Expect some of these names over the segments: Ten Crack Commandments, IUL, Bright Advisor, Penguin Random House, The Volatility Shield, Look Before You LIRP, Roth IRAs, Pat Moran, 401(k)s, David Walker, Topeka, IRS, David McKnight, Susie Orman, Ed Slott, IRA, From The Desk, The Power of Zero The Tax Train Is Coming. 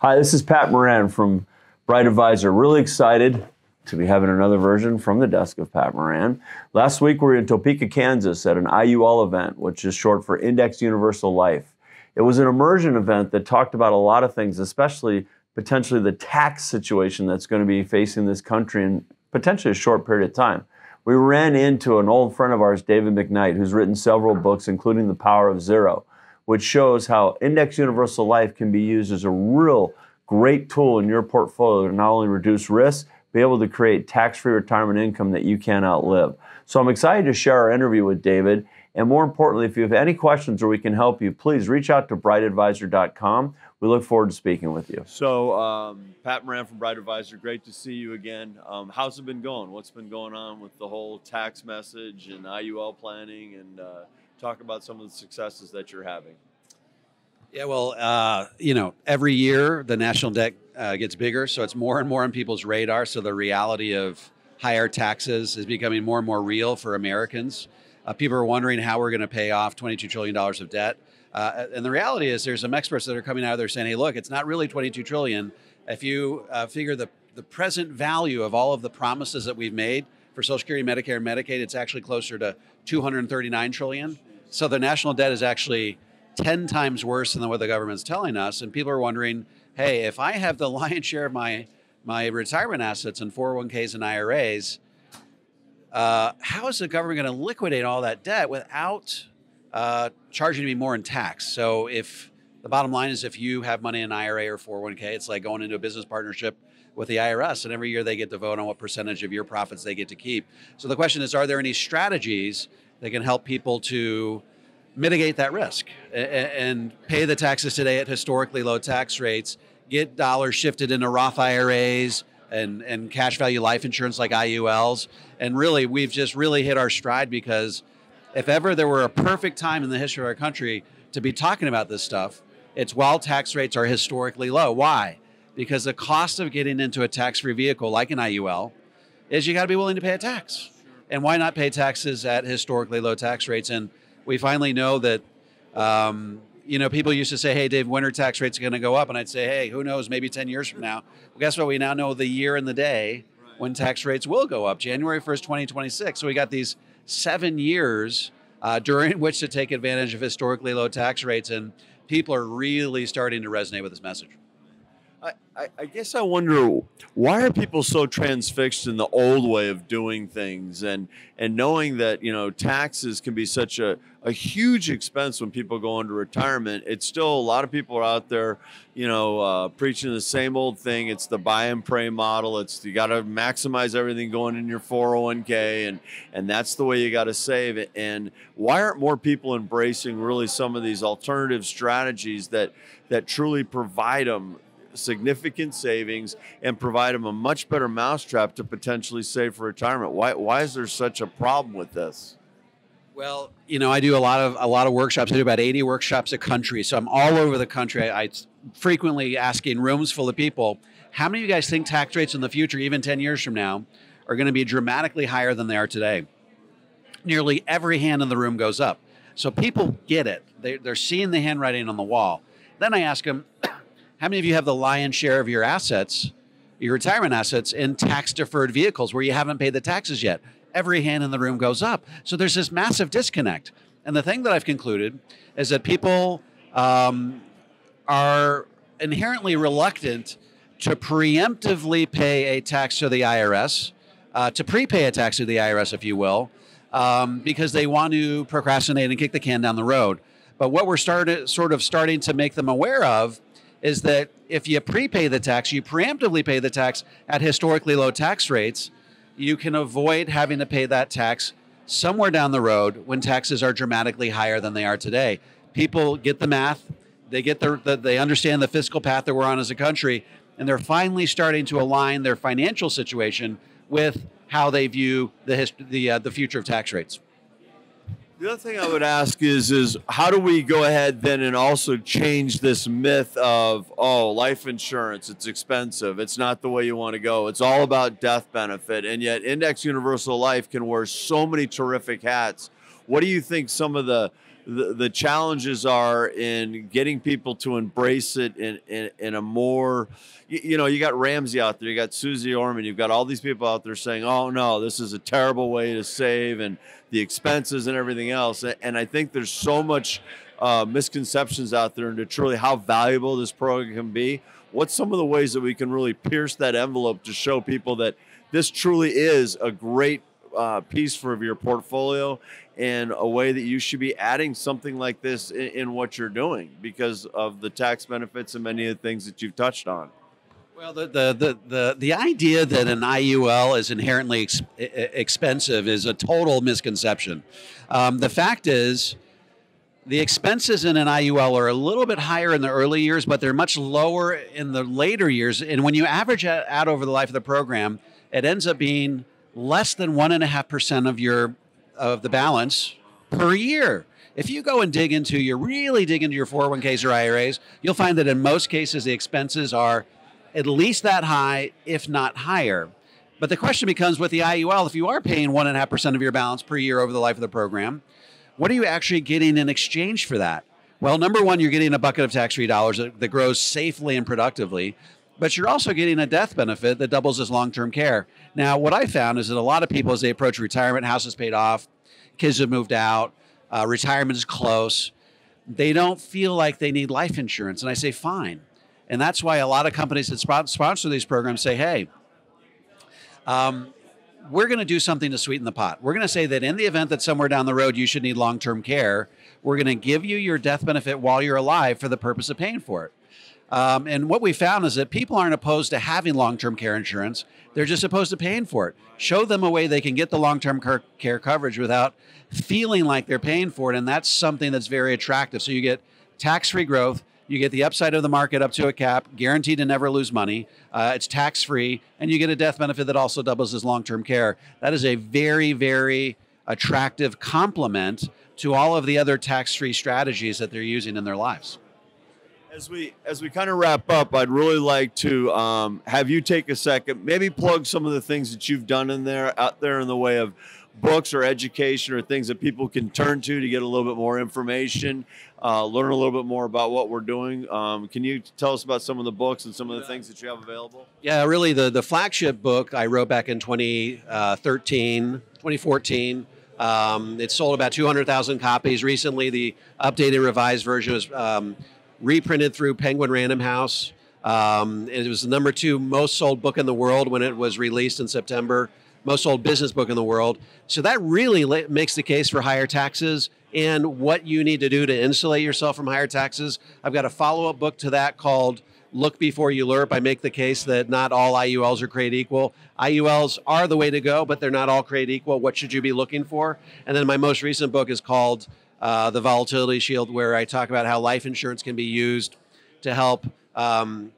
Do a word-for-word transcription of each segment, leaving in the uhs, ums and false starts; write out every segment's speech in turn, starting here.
Hi, this is Pat Moran from Bright Advisor. Really excited to be having another version from the desk of Pat Moran. Last week, we were in Topeka, Kansas at an I U L event, which is short for Indexed Universal Life. It was an immersion event that talked about a lot of things, especially potentially the tax situation that's going to be facing this country in potentially a short period of time. We ran into an old friend of ours, David McKnight, who's written several books, including The Power of Zero, which shows how Indexed Universal Life can be used as a real great tool in your portfolio to not only reduce risk, be able to create tax-free retirement income that you can't outlive. So I'm excited to share our interview with David. And more importantly, if you have any questions or we can help you, please reach out to bright advisor dot com. We look forward to speaking with you. So um, Pat Moran from Bright Advisor, great to see you again. Um, how's it been going? What's been going on with the whole tax message and I U L planning, and uh, talk about some of the successes that you're having? Yeah, well, uh, you know, every year the national debt uh, gets bigger, so it's more and more on people's radar. So the reality of higher taxes is becoming more and more real for Americans. Uh, people are wondering how we're going to pay off twenty-two trillion dollars of debt. Uh, and the reality is there's some experts that are coming out there saying, hey, look, it's not really twenty-two trillion dollars. If you uh, figure the, the present value of all of the promises that we've made for Social Security, Medicare, and Medicaid, it's actually closer to two hundred thirty-nine trillion dollars. So the national debt is actually ten times worse than what the government's telling us. And people are wondering, hey, if I have the lion's share of my, my retirement assets in four oh one Ks and I R As, Uh, how is the government going to liquidate all that debt without uh, charging me more in tax? So if the bottom line is if you have money in I R A or four oh one K, it's like going into a business partnership with the I R S, and every year they get to vote on what percentage of your profits they get to keep. So the question is, are there any strategies that can help people to mitigate that risk and, and pay the taxes today at historically low tax rates, get dollars shifted into Roth I R As, And, and cash value life insurance like I U Ls. And really, we've just really hit our stride, because if ever there were a perfect time in the history of our country to be talking about this stuff, it's while tax rates are historically low. Why? Because the cost of getting into a tax-free vehicle like an I U L is you gotta be willing to pay a tax. And why not pay taxes at historically low tax rates? And we finally know that, um, you know, people used to say, hey, Dave, when are tax rates going to go up? And I'd say, hey, who knows, maybe ten years from now. Well, guess what? We now know the year and the day when tax rates will go up, January first, twenty twenty-six. So we got these seven years uh, during which to take advantage of historically low tax rates. And people are really starting to resonate with this message. I, I, I guess I wonder, why are people so transfixed in the old way of doing things, and and knowing that, you know, taxes can be such a, a huge expense when people go into retirement? It's still, a lot of people are out there, you know, uh, preaching the same old thing. It's the buy and pray model. It's you got to maximize everything going in your four oh one K, and and that's the way you got to save it. And why aren't more people embracing really some of these alternative strategies that that truly provide them significant savings and provide them a much better mousetrap to potentially save for retirement? Why, why is there such a problem with this? Well, you know, I do a lot of a lot of workshops. I do about eighty workshops a country, so I'm all over the country. I, I frequently asking rooms full of people, how many of you guys think tax rates in the future, even ten years from now, are going to be dramatically higher than they are today? Nearly every hand in the room goes up. So people get it. They, they're seeing the handwriting on the wall. Then I ask them, how many of you have the lion's share of your assets, your retirement assets, in tax-deferred vehicles where you haven't paid the taxes yet? Every hand in the room goes up. So there's this massive disconnect. And the thing that I've concluded is that people um, are inherently reluctant to preemptively pay a tax to the I R S, uh, to prepay a tax to the I R S, if you will, um, because they want to procrastinate and kick the can down the road. But what we're started, sort of starting to make them aware of is that if you prepay the tax, you preemptively pay the tax at historically low tax rates, you can avoid having to pay that tax somewhere down the road when taxes are dramatically higher than they are today. People get the math, they get the, the they understand the fiscal path that we're on as a country, and they're finally starting to align their financial situation with how they view the the, uh, the future of tax rates. The other thing I would ask is, is how do we go ahead then and also change this myth of, oh, life insurance, it's expensive, it's not the way you want to go, it's all about death benefit, and yet Indexed Universal Life can wear so many terrific hats. What do you think some of the the, the challenges are in getting people to embrace it in, in, in a more, you, you know, you got Ramsey out there, you got Susie Orman, you've got all these people out there saying, oh no, this is a terrible way to save and the expenses and everything else. And I think there's so much uh, misconceptions out there into truly how valuable this program can be. What's some of the ways that we can really pierce that envelope to show people that this truly is a great Uh, piece for your portfolio and a way that you should be adding something like this in, in what you're doing because of the tax benefits and many of the things that you've touched on? Well, the the the the, the idea that an I U L is inherently ex expensive is a total misconception. Um, the fact is, the expenses in an I U L are a little bit higher in the early years, but they're much lower in the later years. And when you average out, out over the life of the program, it ends up being less than one and a half percent of your of the balance per year. If you go and dig into your really dig into your four oh one Ks or I R As, you'll find that in most cases the expenses are at least that high, if not higher. But the question becomes with the I U L, if you are paying one and a half percent of your balance per year over the life of the program, what are you actually getting in exchange for that? Well, number one, you're getting a bucket of tax-free dollars that, that grows safely and productively. But you're also getting a death benefit that doubles as long-term care. Now, what I found is that a lot of people, as they approach retirement, house is paid off, kids have moved out, uh, retirement is close, they don't feel like they need life insurance. And I say, fine. And that's why a lot of companies that sp sponsor these programs say, hey, um, we're going to do something to sweeten the pot. We're going to say that in the event that somewhere down the road you should need long-term care, we're going to give you your death benefit while you're alive for the purpose of paying for it. Um, and what we found is that people aren't opposed to having long-term care insurance. They're just opposed to paying for it. Show them a way they can get the long-term care coverage without feeling like they're paying for it. And that's something that's very attractive. So you get tax-free growth. You get the upside of the market up to a cap, guaranteed to never lose money. Uh, it's tax-free. And you get a death benefit that also doubles as long-term care. That is a very, very attractive complement to all of the other tax-free strategies that they're using in their lives. As we as we kind of wrap up, I'd really like to um, have you take a second, maybe plug some of the things that you've done in there out there in the way of books or education or things that people can turn to to get a little bit more information, uh, learn a little bit more about what we're doing. Um, can you tell us about some of the books and some of the things that you have available? Yeah, really the, the flagship book I wrote back in twenty thirteen, twenty fourteen. Um, it sold about two hundred thousand copies. Recently, the updated revised version was um, reprinted through Penguin Random House. Um, it was the number two most sold book in the world when it was released in September, most sold business book in the world. So that really makes the case for higher taxes and what you need to do to insulate yourself from higher taxes. I've got a follow-up book to that called Look Before You LIRP. I make the case that not all I U Ls are created equal. I U Ls are the way to go, but they're not all created equal. What should you be looking for? And then my most recent book is called Uh, The Volatility Shield, where I talk about how life insurance can be used to help um,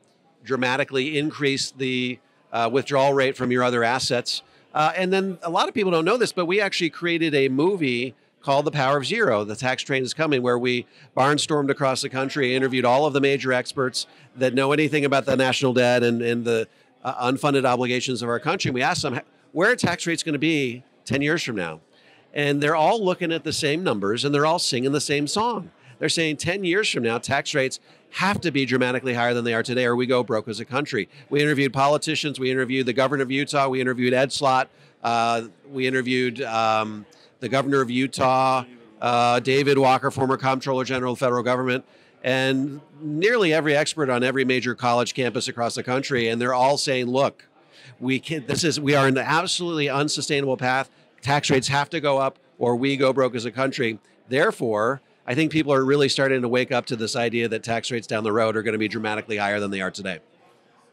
dramatically increase the uh, withdrawal rate from your other assets. Uh, and then a lot of people don't know this, but we actually created a movie called The Power of Zero, The Tax Train Is Coming, where we barnstormed across the country, interviewed all of the major experts that know anything about the national debt and, and the uh, unfunded obligations of our country. We asked them, where are tax rates going to be ten years from now? And they're all looking at the same numbers and they're all singing the same song. They're saying ten years from now, tax rates have to be dramatically higher than they are today or we go broke as a country. We interviewed politicians. We interviewed the governor of Utah. We interviewed Ed Slott. Uh, we interviewed um, the governor of Utah, uh, David Walker, former comptroller general of the federal government, and nearly every expert on every major college campus across the country. And they're all saying, look, we, can, this is, we are in the absolutely unsustainable path. Tax rates have to go up or we go broke as a country. Therefore, I think people are really starting to wake up to this idea that tax rates down the road are going to be dramatically higher than they are today.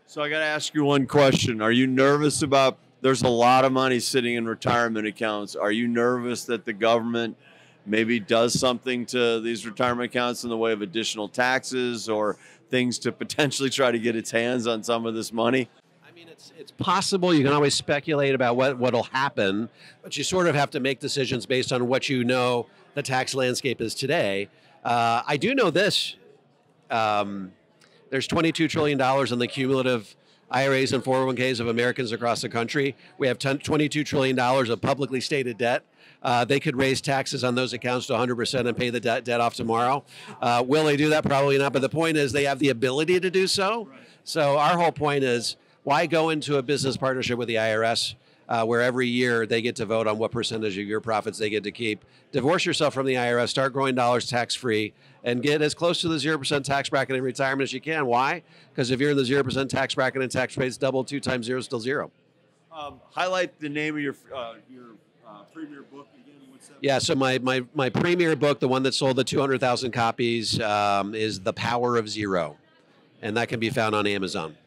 So I got to ask you one question. Are you nervous about, there's a lot of money sitting in retirement accounts. Are you nervous that the government maybe does something to these retirement accounts in the way of additional taxes or things to potentially try to get its hands on some of this money? I mean, it's, it's possible. You can always speculate about what what'll happen, but you sort of have to make decisions based on what you know the tax landscape is today. Uh, I do know this. Um, there's twenty-two trillion dollars in the cumulative I R As and four oh one Ks of Americans across the country. We have twenty-two trillion dollars of publicly stated debt. Uh, they could raise taxes on those accounts to one hundred percent and pay the debt, debt off tomorrow. Uh, will they do that? Probably not. But the point is they have the ability to do so. So our whole point is, why go into a business partnership with the I R S uh, where every year they get to vote on what percentage of your profits they get to keep? Divorce yourself from the I R S, start growing dollars tax-free, and get as close to the zero percent tax bracket in retirement as you can. Why? Because if you're in the zero percent tax bracket and tax rates double, two times zero is still zero. Um, highlight the name of your, uh, your uh, premier book again. What's that? Yeah, so my, my, my premier book, the one that sold the two hundred thousand copies, um, is The Power of Zero, and that can be found on Amazon.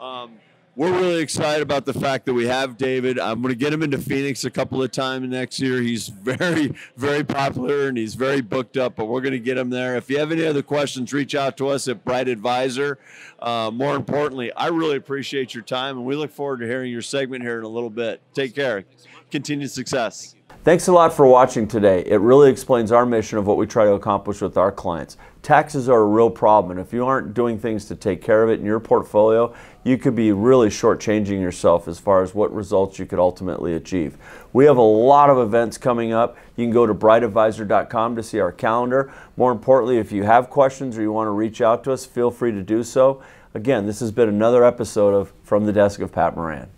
Um, we're really excited about the fact that we have David. I'm going to get him into Phoenix a couple of times next year. He's very, very popular and he's very booked up, but we're going to get him there. If you have any other questions, reach out to us at Bright Advisor. Uh, more importantly, I really appreciate your time, and we look forward to hearing your segment here in a little bit. Take care. Continued success. Thanks a lot for watching today. It really explains our mission of what we try to accomplish with our clients. Taxes are a real problem, and if you aren't doing things to take care of it in your portfolio, you could be really shortchanging yourself as far as what results you could ultimately achieve. We have a lot of events coming up. You can go to bright advisor dot com to see our calendar. More importantly, if you have questions or you want to reach out to us, feel free to do so. Again, this has been another episode of From the Desk of Pat Moran.